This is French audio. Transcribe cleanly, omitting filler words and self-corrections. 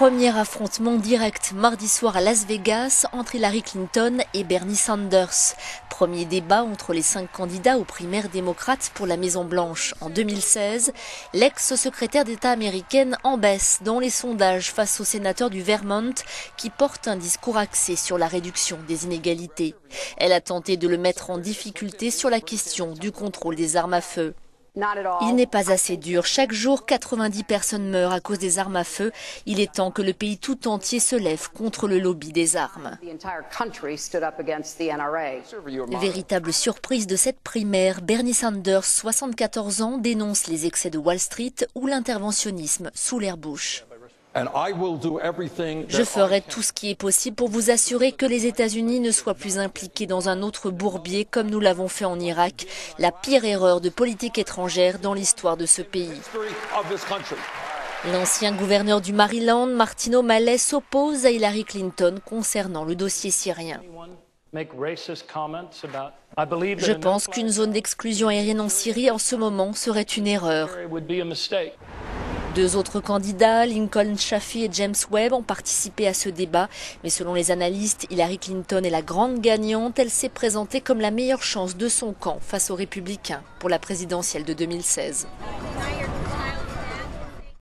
Premier affrontement direct mardi soir à Las Vegas entre Hillary Clinton et Bernie Sanders. Premier débat entre les 5 candidats aux primaires démocrates pour la Maison Blanche. En 2016, l'ex-secrétaire d'État américaine en baisse dans les sondages face au sénateur du Vermont qui porte un discours axé sur la réduction des inégalités. Elle a tenté de le mettre en difficulté sur la question du contrôle des armes à feu. Il n'est pas assez dur. Chaque jour, 90 personnes meurent à cause des armes à feu. Il est temps que le pays tout entier se lève contre le lobby des armes. Véritable surprise de cette primaire, Bernie Sanders, 74 ans, dénonce les excès de Wall Street ou l'interventionnisme sous l'ère Bush. « Je ferai tout ce qui est possible pour vous assurer que les États-Unis ne soient plus impliqués dans un autre bourbier comme nous l'avons fait en Irak, la pire erreur de politique étrangère dans l'histoire de ce pays. » L'ancien gouverneur du Maryland, Martin O'Malley, s'oppose à Hillary Clinton concernant le dossier syrien. Je pense qu'une zone d'exclusion aérienne en Syrie en ce moment serait une erreur. Deux autres candidats, Lincoln Chaffee et James Webb, ont participé à ce débat. Mais selon les analystes, Hillary Clinton est la grande gagnante. Elle s'est présentée comme la meilleure chance de son camp face aux Républicains pour la présidentielle de 2016.